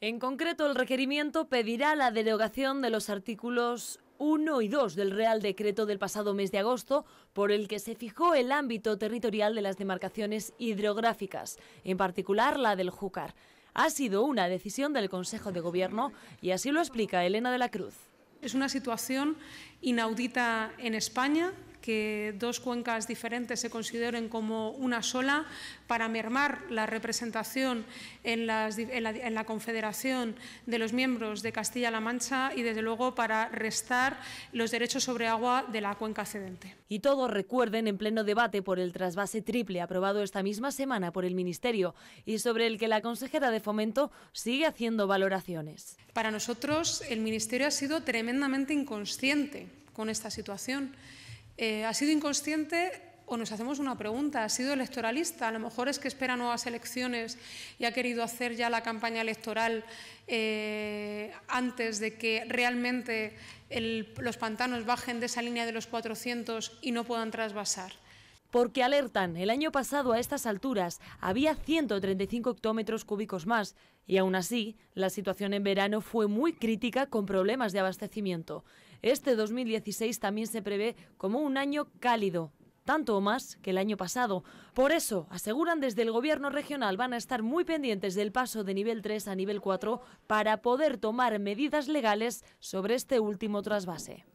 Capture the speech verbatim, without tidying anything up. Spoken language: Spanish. En concreto, el requerimiento pedirá la derogación de los artículos uno y dos del Real Decreto del pasado mes de agosto, por el que se fijó el ámbito territorial de las demarcaciones hidrográficas, en particular la del Júcar. Ha sido una decisión del Consejo de Gobierno y así lo explica Elena de la Cruz. Es una situación inaudita en España, que dos cuencas diferentes se consideren como una sola para mermar la representación en, las, en, la, en la Confederación de los miembros de Castilla-La Mancha y, desde luego, para restar los derechos sobre agua de la cuenca cedente. Y todo, recuerden, en pleno debate por el trasvase triple aprobado esta misma semana por el Ministerio y sobre el que la consejera de Fomento sigue haciendo valoraciones. Para nosotros, el Ministerio ha sido tremendamente inconsciente con esta situación. Eh, ¿Ha sido inconsciente o nos hacemos una pregunta? ¿Ha sido electoralista? A lo mejor es que espera nuevas elecciones y ha querido hacer ya la campaña electoral eh, antes de que realmente el, los pantanos bajen de esa línea de los cuatrocientos y no puedan trasvasar. Porque alertan, el año pasado a estas alturas había ciento treinta y cinco hectómetros cúbicos más y aún así la situación en verano fue muy crítica con problemas de abastecimiento. Este dos mil dieciséis también se prevé como un año cálido, tanto o más que el año pasado. Por eso, aseguran desde el Gobierno regional, van a estar muy pendientes del paso de nivel tres a nivel cuatro para poder tomar medidas legales sobre este último trasvase.